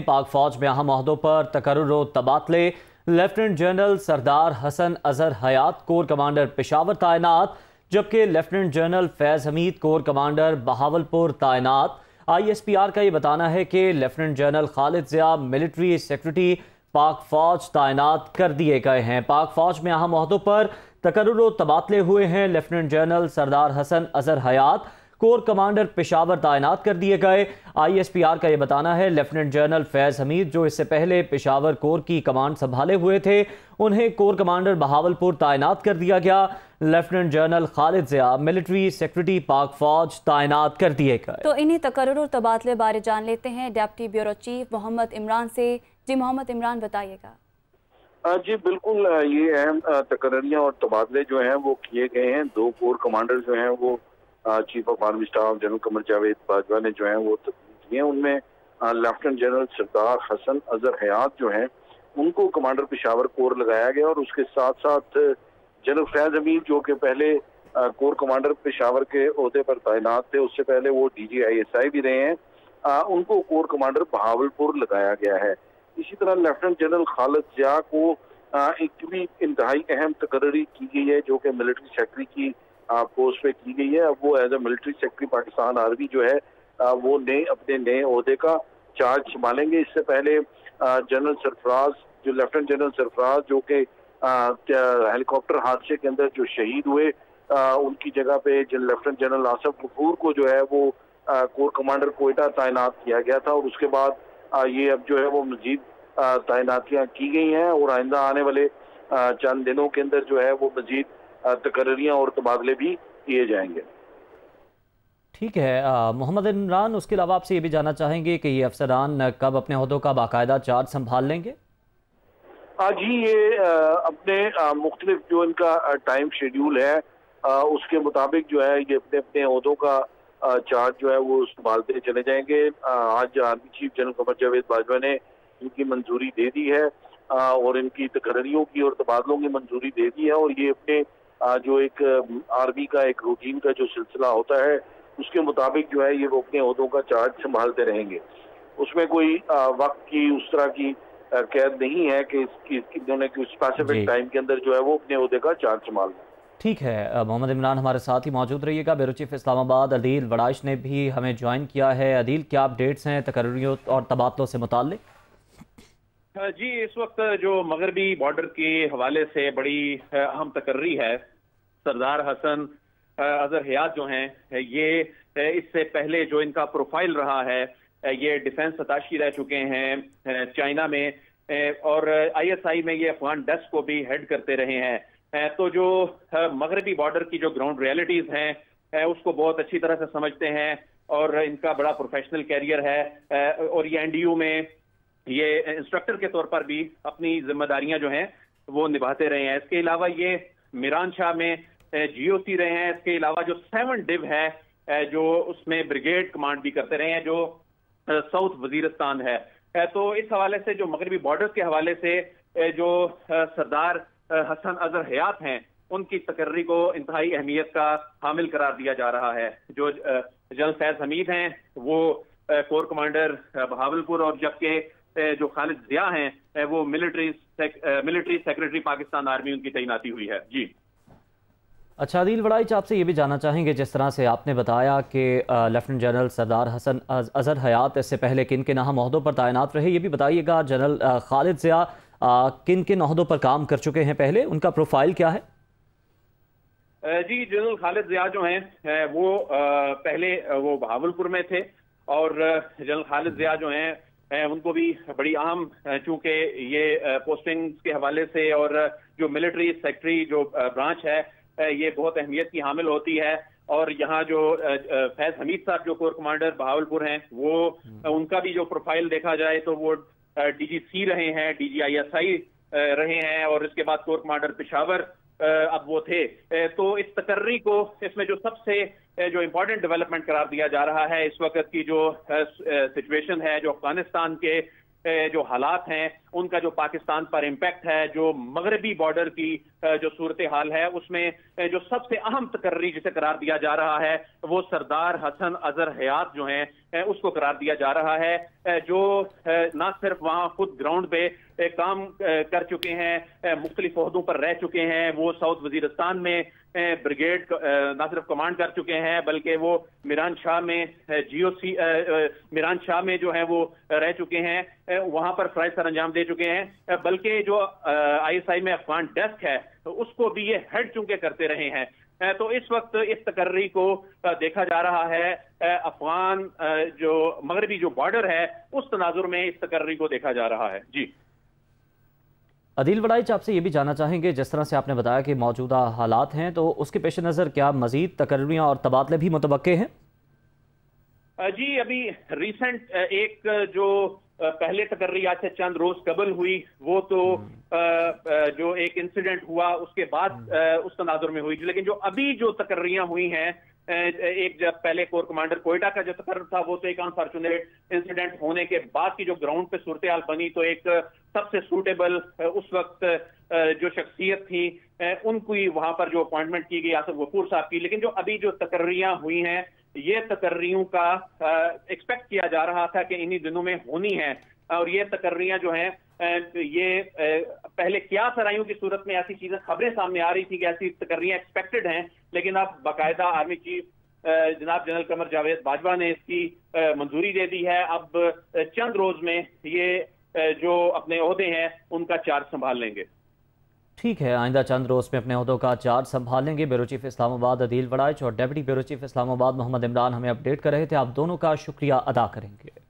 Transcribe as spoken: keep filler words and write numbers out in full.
पाक फौज में अहम अहदों पर तकर्रुर व तबादले। Lieutenant general Sardar Hasan Azhar Hayat corps commander Peshawar तैनात, जबकि lieutenant general Faiz Hameed corps commander Bahawalpur तैनात। आई एस पी आर का ये बताना है कि lieutenant general Khalid Zia military secretary Pak फौज तैनात कर दिए गए हैं। पाक फौज में अहम अहदों पर तकर्रुर व तबादले हुए हैं। Lieutenant general Sardar Hasan Azhar Hayat corps commander Peshawar तैनात कर दिए गए। आई एस पी आर का ये बताना है लेफ्टिनेंट जनरल फैज़ हमीद, जो इससे पहले पेशावर कोर की कमांड संभाले हुए थे, उन्हें कोर कमांडर बहावलपुर तैनात कर दिया गया। Lieutenant general Khalid Zia military secretary Pak फौज तैनात कर दिए गए। तो इन्हीं तकर्रुर और तबादले बारे जान लेते हैं deputy bureau chief Mohammad Imran से। जी मोहम्मद इमरान, बताइएगा। जी बिल्कुल, ये अहम तकर्रियाँ और तबादले जो हैं वो किए गए हैं। दो कोर कमांडर जो हैं वो chief of army staff general Qamar Javed Bajwa ने जो है वो तब्दील किए। उनमें लेफ्टिनेंट जनरल सरदार हसन अजहर हयात जो हैं उनको कमांडर पेशावर कोर लगाया गया, और उसके साथ साथ जनरल फैज़ हमीद जो कि पहले कोर कमांडर पेशावर के अहदे पर तैनात थे, उससे पहले वो D G I S I भी रहे हैं, आ, उनको कोर कमांडर बहावलपुर लगाया गया है। इसी तरह लेफ्टिनेंट जनरल खालिद ज़िया को आ, एक भी इंतहाई अहम तकर्री की गई है, जो कि मिलिट्री सेक्रेटरी की पोस्ट पे की गई है। अब वो as a military secretary Pakistan army जो है आ, वो नए अपने नए ओहदे का चार्ज संभालेंगे। इससे पहले जनरल सरफराज जो लेफ्टिनेंट जनरल सरफराज जो कि हेलीकॉप्टर हादसे के अंदर जो शहीद हुए, आ, उनकी जगह पे लेफ्टिनेंट जनरल आसिफ गफूर को जो है वो आ, कोर कमांडर कोयटा तैनात किया गया था, और उसके बाद आ, ये अब जो है वो मजीद तैनातियाँ की गई हैं, और आइंदा आने वाले चंद दिनों के अंदर जो है वो मजीद तकर्रियां और तबादले भी किए जाएंगे। ठीक है मोहम्मद इमरान, उसके अलावा आपसे ये भी जानना चाहेंगे कि ये अफसरान कब अपने अहदों का बाकायदा चार्ज संभाल लेंगे। जी ये अपने मुख्तलिफ जो इनका टाइम शेड्यूल है उसके मुताबिक जो है ये अपने अपने अहदों का चार्ज जो है वो संभालते चले जाएंगे। आज army chief general Qamar Javed Bajwa ने इनकी मंजूरी दे दी है, और इनकी तकर्रियों की और तबादलों की मंजूरी दे दी है, और ये अपने जो एक आर्मी का एक रूटीन का जो सिलसिला होता है उसके मुताबिक जो है ये वो अपने अहदों का चार्ज संभालते रहेंगे। उसमें कोई वक्त की उस तरह की कैद नहीं है कि इन्होंने स्पेसिफिक टाइम के अंदर जो है वो अपने अहदे का चार्ज संभालना। ठीक है मोहम्मद इमरान, हमारे साथ ही मौजूद रहिएगा। ब्यूरो चीफ इस्लामाबाद अदील वड़ाइच ने भी हमें ज्वाइन किया है। अदील, क्या अपडेट्स हैं तकर्रियों और तबादलों से मुताल्लिक? जी इस वक्त जो मगरबी बॉर्डर के हवाले से बड़ी अहम तकर्री है, सरदार हसन अजहर हयात जो हैं ये इससे पहले जो इनका प्रोफाइल रहा है ये डिफेंस सताशी रह चुके हैं चाइना में, और आई एस आई में ये अफगान डेस्क को भी हेड करते रहे हैं। तो जो मगरबी बॉर्डर की जो ग्राउंड रियलिटीज हैं उसको बहुत अच्छी तरह से समझते हैं, और इनका बड़ा प्रोफेशनल कैरियर है, और ये एन डी यू में ये इंस्ट्रक्टर के तौर पर भी अपनी जिम्मेदारियां जो हैं वो निभाते रहे हैं। इसके अलावा ये मिरान शाह में जी ओ सी रहे हैं। इसके अलावा जो सेवन डिव है जो उसमें ब्रिगेड कमांड भी करते रहे हैं, जो साउथ वजीरिस्तान है। तो इस हवाले से जो मगरबी बॉर्डर के हवाले से जो सरदार हसन अजहर हयात हैं उनकी तकर्री को इंतहाई अहमियत का हामिल करार दिया जा रहा है। जो जनरल फैज़ हमीद हैं वो कोर कमांडर बहावलपुर, और जबकि जो खालिद ज़िया हैं वो military sec, military secretary Pakistan army उनकी तैनाती हुई है। जी अच्छा आदिल वड़ाइच, आपसे ये भी जानना चाहेंगे जिस तरह से आपने बताया कि लेफ्टिनेंट जनरल सरदार हसन अजहर हयात इससे पहले किन किन अहम अहदों पर तैनात रहे, ये भी बताइएगा। जनरल खालिद ज़िया किन किन अहदों पर काम कर चुके हैं पहले, उनका प्रोफाइल क्या है? जी जनरल खालिद ज़िया जो हैं वो पहले वो बहावलपुर में थे, और जनरल खालिद ज़िया जो हैं उनको भी बड़ी अहम, चूंकि ये पोस्टिंग्स के हवाले से और जो मिलिट्री सेक्रेटरी जो ब्रांच है ये बहुत अहमियत की हामिल होती है, और यहाँ जो फैज़ हमीद साहब जो कोर कमांडर बहावलपुर हैं वो उनका भी जो प्रोफाइल देखा जाए तो वो डी जी सी रहे हैं, D G I S I रहे हैं, और इसके बाद कोर कमांडर पेशावर अब वो थे। तो इस तकर्री को इसमें जो सबसे जो इम्पोर्टेंट डेवलपमेंट करार दिया जा रहा है इस वक्त की जो सिचुएशन है, जो अफगानिस्तान के जो हालात हैं उनका जो पाकिस्तान पर इम्पैक्ट है, जो मगरबी बॉर्डर की जो सूरत हाल है, उसमें जो सबसे अहम तकर्री जिसे करार दिया जा रहा है वो सरदार हसन अजहर हयात जो हैं उसको करार दिया जा रहा है, जो ना सिर्फ वहाँ खुद ग्राउंड पे काम कर चुके हैं, मुख्तलिफ ओहदों पर रह चुके हैं, वो साउथ वजीरस्तान में ब्रिगेड ना सिर्फ कमांड कर चुके हैं बल्कि वो मिरान शाह में जी ओ सी मिरान शाह में जो है वो रह चुके हैं, वहाँ पर फ्राइज सर अंजाम दे चुके हैं, बल्कि जो आई एस आई में अफगान डेस्क है उसको भी ये हेड चुनके करते रहे हैं। तो इस वक्त इस तकर्री को देखा जा रहा है, अफगान जो मगरबी जो बॉर्डर है उस तनाजुर में इस तकर्री को देखा जा रहा है। जी अदील वड़ाइच, आपसे ये भी जानना चाहेंगे, जिस तरह से आपने बताया कि मौजूदा हालात हैं तो उसके पेश नज़र क्या मजीद तकर्रियां और तबादले भी मुतवक्के हैं? जी, अभी रिसेंट एक जो पहले तकर्री आज से चंद रोज कबल हुई, वो तो जो एक इंसिडेंट हुआ उसके बाद उस तनाजुर में हुई, लेकिन जो अभी जो तकर्रियां हुई हैं, एक जब पहले कोर कमांडर कोयटा का जो तकर्र था वो तो एक अनफॉर्चुनेट इंसिडेंट होने के बाद की जो ग्राउंड पे सूरत हाल बनी, तो एक सबसे सूटेबल उस वक्त जो शख्सियत थी उनकी वहां पर जो अपॉइंटमेंट की गई आसिफ गफूर साहब की। लेकिन जो अभी जो तकर्रियां हुई हैं, ये तकर्रियों का एक्सपेक्ट किया जा रहा था कि इन्हीं दिनों में होनी है, और ये तकर्रियां जो हैं ये पहले क्या सरायों की सूरत में ऐसी चीजें खबरें सामने आ रही थी कि ऐसी तकर्रियां एक्सपेक्टेड हैं, लेकिन अब बाकायदा आर्मी चीफ जनाब जनरल कमर जावेद बाजवा ने इसकी मंजूरी दे दी है। अब चंद रोज में ये जो अपने ओहदे हैं उनका चार्ज संभाल लेंगे। ठीक है, आइंदा चंद रोज में अपने ओहदों का चार्ज संभालेंगे। ब्यूरो चीफ इस्लामाबाद अदील वड़ाइच और deputy bureau chief Islamabad Mohammad Imran हमें अपडेट कर रहे थे। आप दोनों का शुक्रिया अदा करेंगे।